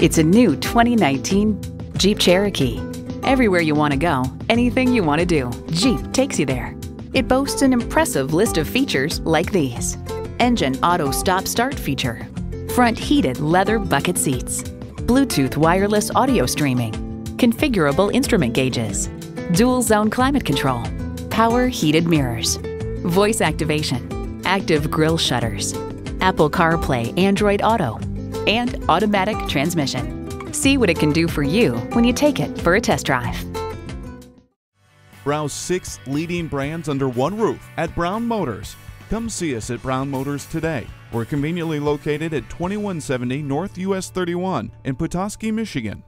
It's a new 2019 Jeep Cherokee. Everywhere you want to go, anything you want to do, Jeep takes you there. It boasts an impressive list of features like these: engine auto stop-start feature, front heated leather bucket seats, Bluetooth wireless audio streaming, configurable instrument gauges, dual zone climate control, power heated mirrors, voice activation, active grille shutters, Apple CarPlay, Android Auto, and automatic transmission. See what it can do for you when you take it for a test drive. Browse 6 leading brands under one roof at Brown Motors. Come see us at Brown Motors today. We're conveniently located at 2170 North US 31 in Petoskey, Michigan.